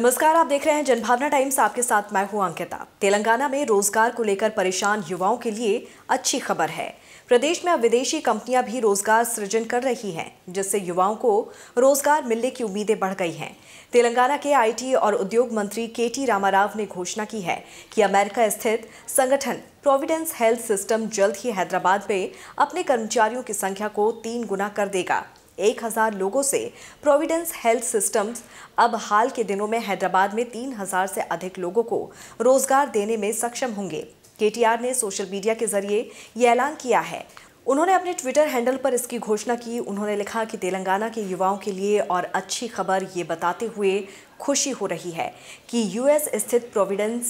नमस्कार, आप देख रहे हैं जनभावना टाइम्स। आपके साथ मैं हूं अंकिता। तेलंगाना में रोजगार को लेकर परेशान युवाओं के लिए अच्छी खबर है। प्रदेश में अब विदेशी कंपनियां भी रोजगार सृजन कर रही हैं, जिससे युवाओं को रोजगार मिलने की उम्मीदें बढ़ गई हैं। तेलंगाना के आईटी और उद्योग मंत्री KT रामा राव ने घोषणा की है कि अमेरिका स्थित संगठन प्रोविडेंस हेल्थ सिस्टम जल्द ही हैदराबाद में अपने कर्मचारियों की संख्या को 3 गुना कर देगा। 1,000 लोगों से प्रोविडेंस हेल्थ सिस्टम्स अब हाल के दिनों में हैदराबाद में 3,000 से अधिक लोगों को रोजगार देने में सक्षम होंगे। KTR ने सोशल मीडिया के जरिए यह ऐलान किया है। उन्होंने अपने ट्विटर हैंडल पर इसकी घोषणा की। उन्होंने लिखा कि तेलंगाना के युवाओं के लिए और अच्छी खबर ये बताते हुए खुशी हो रही है कि US स्थित प्रोविडेंस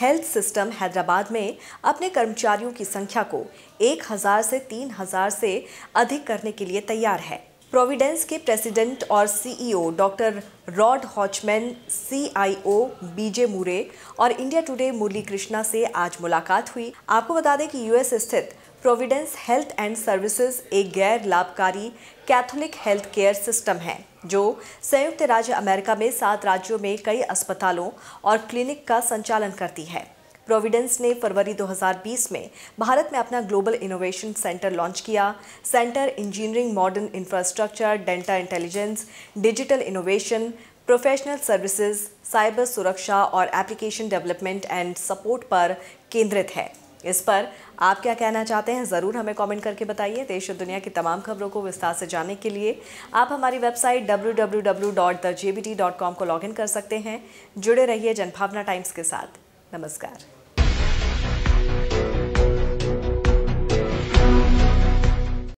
हेल्थ सिस्टम हैदराबाद में अपने कर्मचारियों की संख्या को 1,000 से 3,000 से अधिक करने के लिए तैयार है। प्रोविडेंस के प्रेसिडेंट और CEO doctor Rod Hochman, CIO BJ Murray और इंडिया टुडे मुरली कृष्णा से आज मुलाकात हुई। आपको बता दें कि US स्थित प्रोविडेंस हेल्थ एंड सर्विसेज एक गैर लाभकारी कैथोलिक हेल्थ केयर सिस्टम है, जो संयुक्त राज्य अमेरिका में 7 राज्यों में कई अस्पतालों और क्लिनिक का संचालन करती है। प्रोविडेंस ने फरवरी 2020 में भारत में अपना ग्लोबल इनोवेशन सेंटर लॉन्च किया। Centre engineering, modern infrastructure, data intelligence, digital innovation, professional services, cyber सुरक्षा और एप्लीकेशन डेवलपमेंट एंड सपोर्ट पर केंद्रित है। इस पर आप क्या कहना चाहते हैं, ज़रूर हमें कमेंट करके बताइए। देश और दुनिया की तमाम खबरों को विस्तार से जानने के लिए आप हमारी वेबसाइट www.thejbt.com को लॉगिन कर सकते हैं। जुड़े रहिए जनभावना टाइम्स के साथ। नमस्कार।